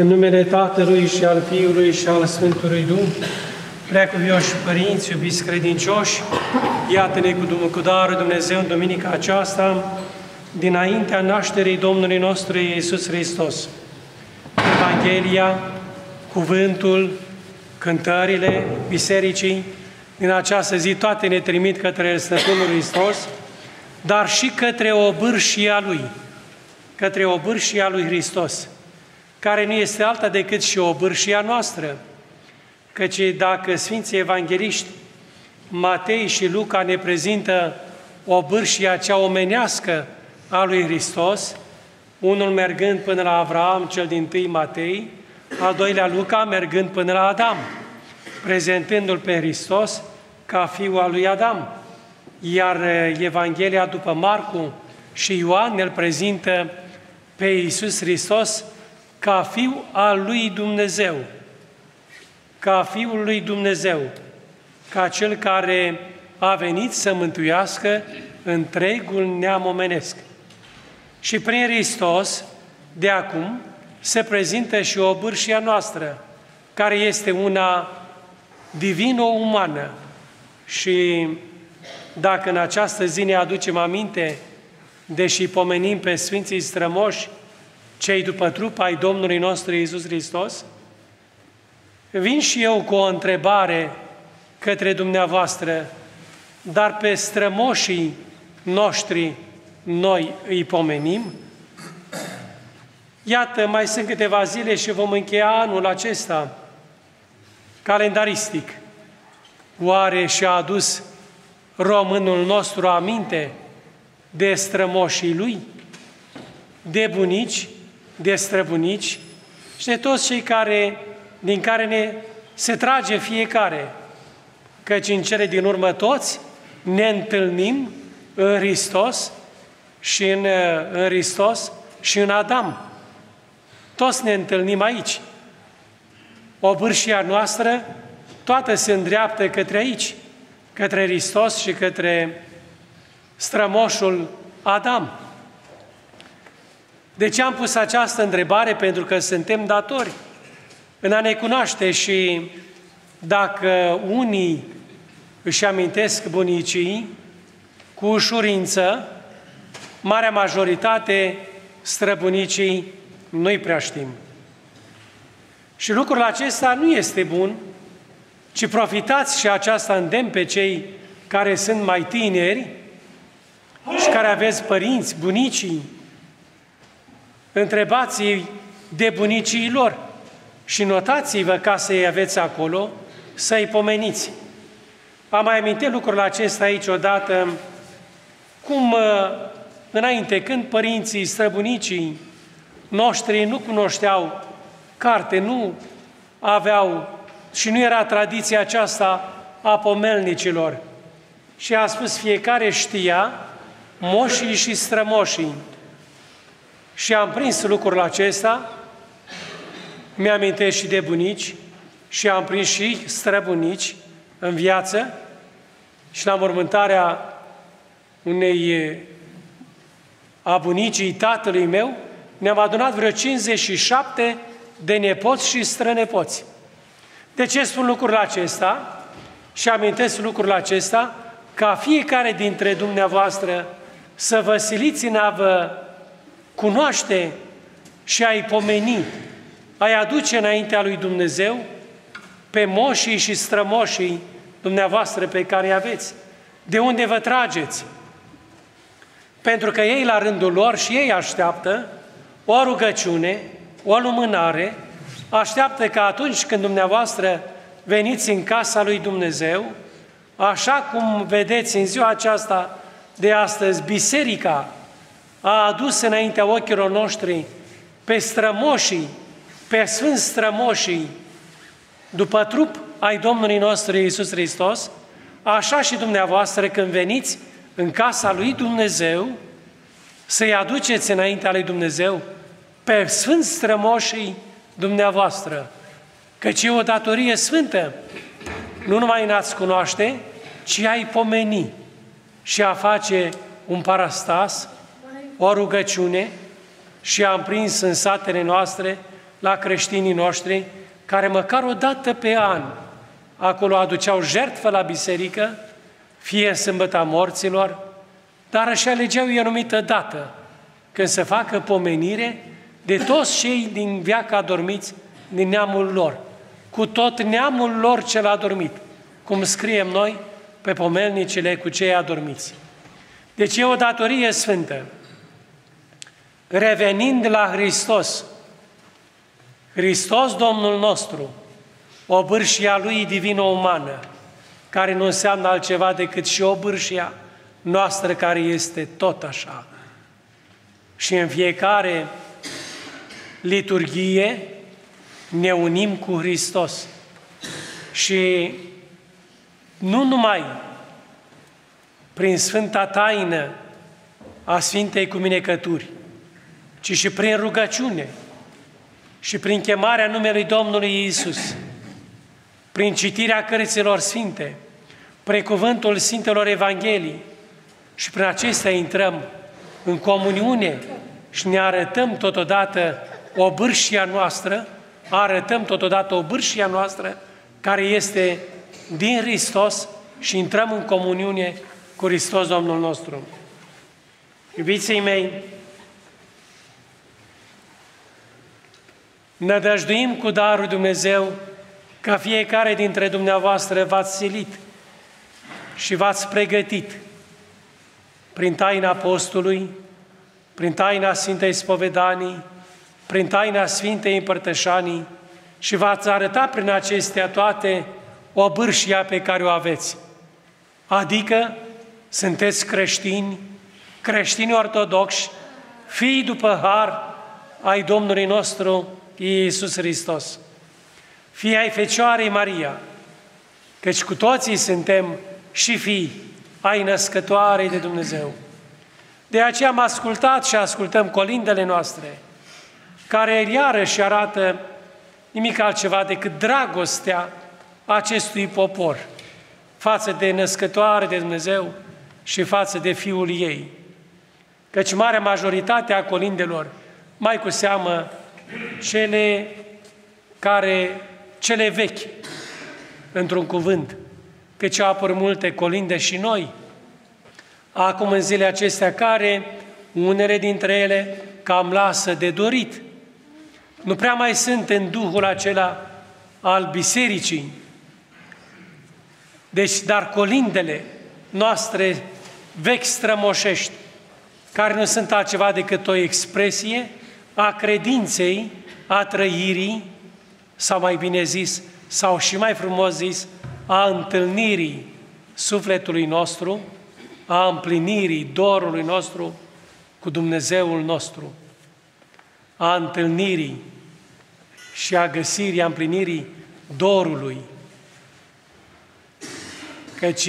În numele Tatălui și al Fiului și al Sfântului Duh, preacuvioși părinți, iubiți credincioși, iată-ne cu darul Dumnezeu în duminica aceasta, dinaintea nașterii Domnului nostru Iisus Hristos. Evanghelia, cuvântul, cântările bisericii, din această zi toate ne trimit către Stăpânul Hristos, dar și către obârșia Lui, către obârșia Lui Hristos, care nu este alta decât și obârșia noastră, căci dacă Sfinții Evangheliști Matei și Luca ne prezintă obârșia cea omenească a Lui Hristos, unul mergând până la Avram, cel dintâi Matei, al doilea Luca mergând până la Adam, prezentându-L pe Hristos ca Fiul al lui Adam. Iar Evanghelia după Marcu și Ioan îl prezintă pe Iisus Hristos ca Fiul al lui Dumnezeu, ca Fiul lui Dumnezeu, ca Cel care a venit să mântuiască întregul neam omenesc. Și prin Hristos, de acum, se prezintă și obârșia noastră, care este una divino-umană. Și dacă în această zi ne aducem aminte, deși pomenim pe Sfinții Strămoși, cei după trup ai Domnului nostru Iisus Hristos, vin și eu cu o întrebare către dumneavoastră, dar pe strămoșii noștri noi îi pomenim? Iată, mai sunt câteva zile și vom încheia anul acesta calendaristic. Oare și-a adus românul nostru aminte de strămoșii lui, de bunici, de străbunici și de toți cei din care se trage fiecare, căci în cele din urmă toți ne întâlnim în Hristos și în Hristos și în Adam. Toți ne întâlnim aici. Obârșia noastră toată se îndreaptă către aici, către Hristos și către strămoșul Adam. De ce am pus această întrebare? Pentru că suntem datori în a ne cunoaște și dacă unii își amintesc bunicii, cu ușurință, marea majoritate străbunicii nu-i prea știm. Și lucrul acesta nu este bun, ci profitați și aceasta îndemn pe cei care sunt mai tineri și care aveți părinți, bunicii, întrebați-i de bunicii lor și notați-vă ca să-i aveți acolo, să-i pomeniți. Am mai amintit lucrul acesta aici odată, cum înainte, când părinții, străbunicii noștri nu cunoșteau carte, nu aveau și nu era tradiția aceasta a pomelnicilor. Și a spus, fiecare știa moșii și strămoșii. Și am prins lucrul acesta, mi-amintesc și de bunici, și am prins și străbunici în viață și la mormântarea a bunicii tatălui meu, ne-am adunat vreo 57 de nepoți și strănepoți. De ce spun lucrul acesta? Și amintesc lucrul acesta ca fiecare dintre dumneavoastră să vă siliți în a vă cunoaște și a-i pomeni, a-i aduce înaintea lui Dumnezeu pe moșii și strămoșii dumneavoastră pe care îi aveți. De unde vă trageți? Pentru că ei, la rândul lor, și ei așteaptă o rugăciune, o lumânare, așteaptă că atunci când dumneavoastră veniți în casa lui Dumnezeu, așa cum vedeți în ziua aceasta de astăzi, biserica a adus înaintea ochilor noștri pe strămoșii, pe sfânți strămoșii, după trup ai Domnului nostru Iisus Hristos, așa și dumneavoastră când veniți în casa lui Dumnezeu, să-i aduceți înaintea lui Dumnezeu pe sfânți strămoșii dumneavoastră, căci e o datorie sfântă, nu numai în a-ți cunoaște, ci a-i pomeni și a face un parastas, o rugăciune. Și am prins în satele noastre la creștinii noștri, care măcar o dată pe an acolo aduceau jertfă la biserică, fie Sâmbăta Morților, dar își alegeau o anumită dată când să facă pomenire de toți cei din veac adormiți din neamul lor, cu tot neamul lor cel adormit, cum scriem noi pe pomelnicile cu cei adormiți. Deci e o datorie sfântă. Revenind la Hristos, Hristos Domnul nostru, obârșia Lui divino-umană, care nu înseamnă altceva decât și obârșia noastră, care este tot așa. Și în fiecare liturghie ne unim cu Hristos. Și nu numai prin Sfânta Taină a Sfintei Cuminecături, ci și prin rugăciune și prin chemarea numelui Domnului Iisus, prin citirea cărților sfinte, prin cuvântul Sfintelor Evanghelii, și prin acestea intrăm în comuniune și ne arătăm totodată obârșia noastră, care este din Hristos, și intrăm în comuniune cu Hristos Domnul nostru. Iubiții mei, nădăjduim cu darul Dumnezeu ca fiecare dintre dumneavoastră v-ați silit și v-ați pregătit prin taina postului, prin taina Sfintei Spovedanii, prin taina Sfintei Împărtășanii, și v-ați arătat prin acestea toate obârșia pe care o aveți. Adică sunteți creștini, creștini ortodoxi, fii după har ai Domnului nostru Iisus Hristos, fii ai Fecioarei Maria, căci cu toții suntem și fii ai născătoarei de Dumnezeu. De aceea am ascultat și ascultăm colindele noastre, care iarăși arată nimic altceva decât dragostea acestui popor față de născătoare de Dumnezeu și față de Fiul ei. Căci marea majoritate a colindelor, mai cu seamă cele vechi, într-un cuvânt, căci au apărut multe colinde și noi, acum în zilele acestea, care unele dintre ele cam lasă de dorit. Nu prea mai sunt în duhul acela al bisericii. Deci, dar colindele noastre vechi strămoșești, care nu sunt altceva decât o expresie a credinței, a trăirii, sau mai bine zis, sau și mai frumos zis, a întâlnirii sufletului nostru, a împlinirii dorului nostru cu Dumnezeul nostru, a întâlnirii și a găsirii, a împlinirii dorului. Căci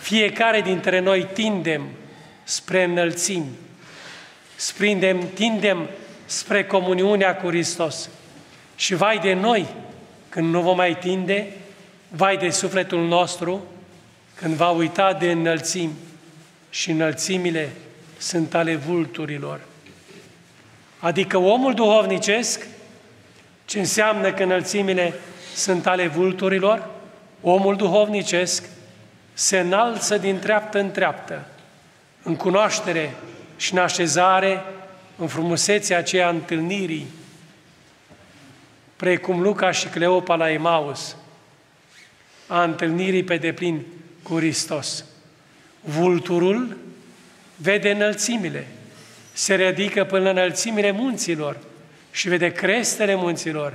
fiecare dintre noi tindem spre înălțimi, tindem spre comuniunea cu Hristos. Și vai de noi când nu vom mai tinde, vai de sufletul nostru când va uita de înălțimi, și înălțimile sunt ale vulturilor. Adică omul duhovnicesc, ce înseamnă că înălțimile sunt ale vulturilor? Omul duhovnicesc se înalță din treaptă în treaptă, în cunoaștere și în așezare, în frumusețea aceea întâlnirii, precum Luca și Cleopa la Emaus, a întâlnirii pe deplin cu Hristos. Vulturul vede înălțimile, se ridică până la înălțimile munților și vede crestele munților.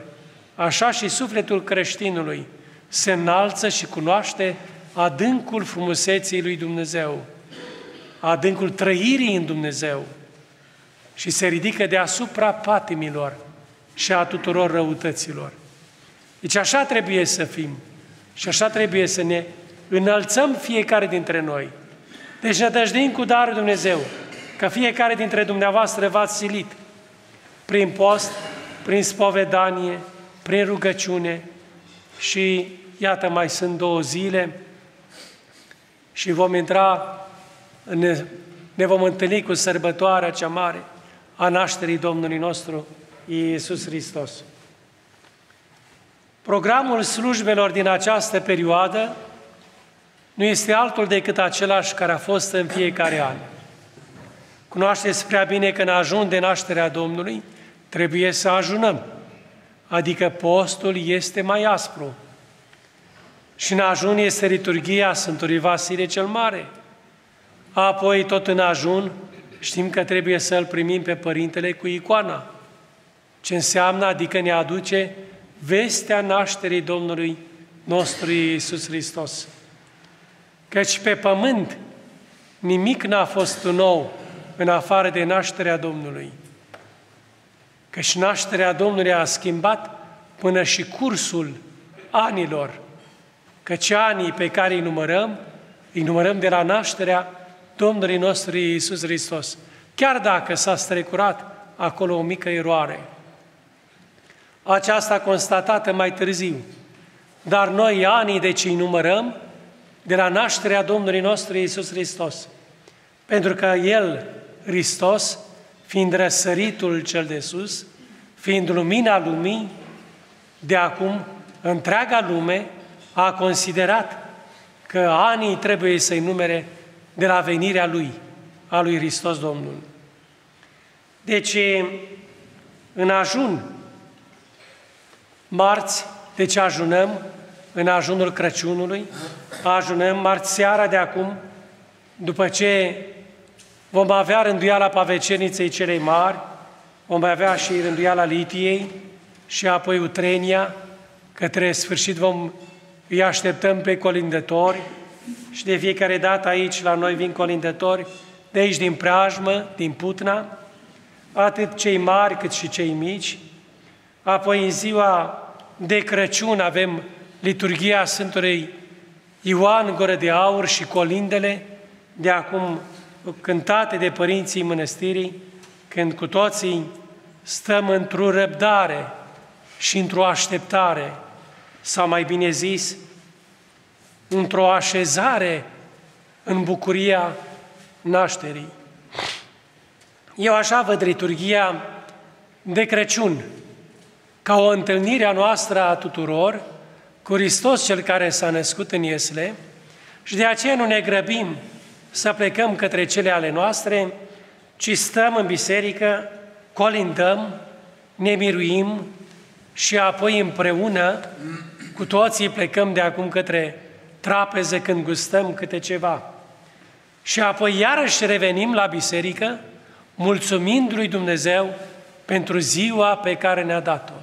Așa și sufletul creștinului se înalță și cunoaște adâncul frumuseții lui Dumnezeu, adâncul trăirii în Dumnezeu, și se ridică deasupra patimilor și a tuturor răutăților. Deci așa trebuie să fim și așa trebuie să ne înălțăm fiecare dintre noi. Deci nădăjduim cu darul Dumnezeu că fiecare dintre dumneavoastră v-ați silit prin post, prin spovedanie, prin rugăciune, și iată, mai sunt 2 zile și ne vom întâlni cu sărbătoarea cea mare a nașterii Domnului nostru Iisus Hristos. Programul slujbelor din această perioadă nu este altul decât același care a fost în fiecare an. Cunoașteți prea bine că în ajun de nașterea Domnului trebuie să ajunăm, adică postul este mai aspru. Și în ajun este liturghia Sfântului Vasile cel Mare. Apoi, tot în ajun, știm că trebuie să-L primim pe Părintele cu icoana. Ce înseamnă? Adică ne aduce vestea nașterii Domnului nostru Iisus Hristos. Căci pe pământ nimic n-a fost nou în afară de nașterea Domnului. Căci nașterea Domnului a schimbat până și cursul anilor. Căci anii pe care îi numărăm de la nașterea Domnului nostru Iisus Hristos. Chiar dacă s-a strecurat acolo o mică eroare. Aceasta constatată mai târziu. Dar noi anii deci îi numărăm de la nașterea Domnului nostru Iisus Hristos. Pentru că El, Hristos, fiind răsăritul cel de sus, fiind lumina lumii, de acum întreaga lume a considerat că anii trebuie să-i numere de la venirea Lui, a Lui Hristos Domnul. Deci, în ajun, marți, deci ajunăm în ajunul Crăciunului, ajunăm marți seara de acum, după ce vom avea rânduiala Paveceniței celei mari, vom avea și rânduiala Litiei și apoi Utrenia, către sfârșit îi așteptăm pe colindători și de fiecare dată aici la noi vin colindători, de aici din preajmă, din Putna, atât cei mari cât și cei mici. Apoi în ziua de Crăciun avem liturghia Sfântului Ioan Gură de Aur și colindele, de acum cântate de părinții mănăstirii, când cu toții stăm într-o răbdare și într-o așteptare, sau mai bine zis, într-o așezare în bucuria nașterii. Eu așa văd liturghia de Crăciun, ca o întâlnire a noastră a tuturor cu Hristos cel care s-a născut în Iesle, și de aceea nu ne grăbim să plecăm către cele ale noastre, ci stăm în biserică, colindăm, ne miruim și apoi împreună cu toții plecăm de acum către trapeză când gustăm câte ceva. Și apoi iarăși revenim la biserică, mulțumind lui Dumnezeu pentru ziua pe care ne-a dat-o,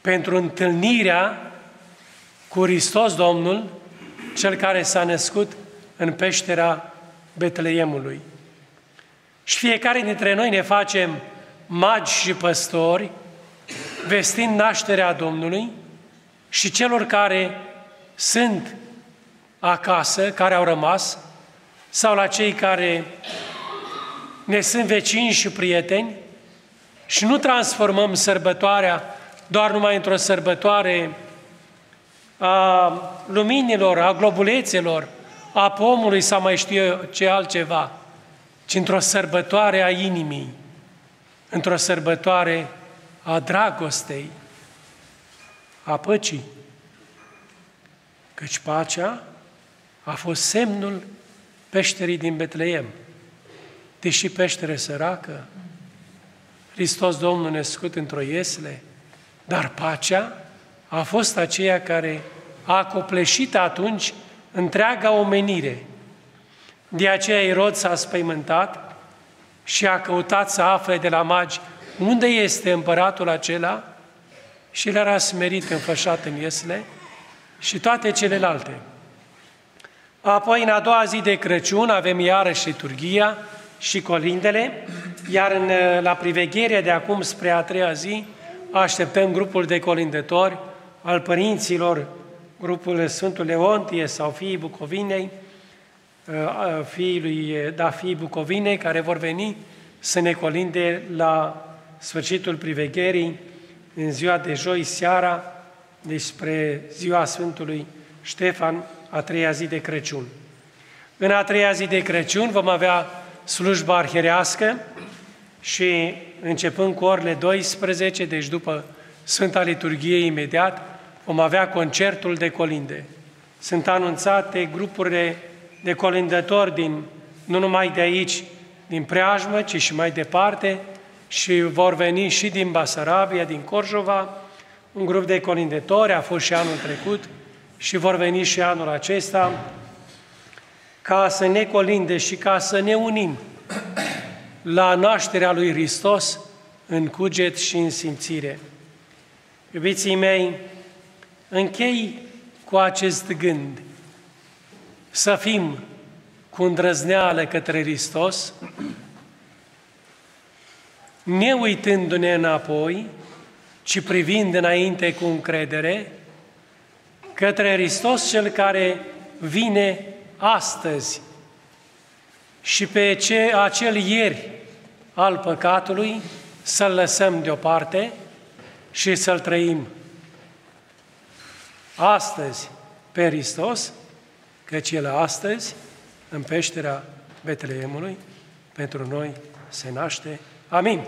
pentru întâlnirea cu Hristos Domnul, Cel care s-a născut în peștera Betleemului. Și fiecare dintre noi ne facem magi și păstori, vestind nașterea Domnului și celor care sunt acasă, care au rămas, sau la cei care ne sunt vecini și prieteni, și nu transformăm sărbătoarea doar numai într-o sărbătoare a luminilor, a globulețelor, a pomului sau mai știu eu ce altceva, ci într-o sărbătoare a inimii, într-o sărbătoare a dragostei, a păcii. Căci pacea a fost semnul peșterii din Betleem. Deși peștere săracă, Hristos Domnul născut într-o iesle, dar pacea a fost aceea care a copleșit atunci întreaga omenire. De aceea Irod s-a spăimântat și a căutat să afle de la magi unde este împăratul acela și le-a smerit înfășat în iesle și toate celelalte. Apoi, în a doua zi de Crăciun, avem iarăși liturghia și colindele, iar la priveghere de acum spre a treia zi așteptăm grupul de colindători al părinților, grupul Sfântul Leontie sau fiii Bucovinei, fiii Bucovinei, care vor veni să ne colinde la sfârșitul privegherii, în ziua de joi seara, deci spre ziua Sfântului Ștefan, a treia zi de Crăciun. În a treia zi de Crăciun vom avea slujba arhierească și începând cu orele 12, deci după Sfânta Liturghie imediat, vom avea concertul de colinde. Sunt anunțate grupurile de colindători nu numai de aici, din preajmă, ci și mai departe, și vor veni și din Basarabia, din Corjova, un grup de colindători, a fost și anul trecut, și vor veni și anul acesta, ca să ne colinde și ca să ne unim la nașterea lui Hristos în cuget și în simțire. Iubiții mei, închei cu acest gând, să fim cu îndrăzneală către Hristos, ne uitându-ne înapoi, ci privind înainte cu încredere, către Hristos Cel care vine astăzi și pe acel ieri al păcatului să-l lăsăm deoparte și să-l trăim astăzi pe Hristos, căci El astăzi, în peștera Betleemului, pentru noi se naște. Amin!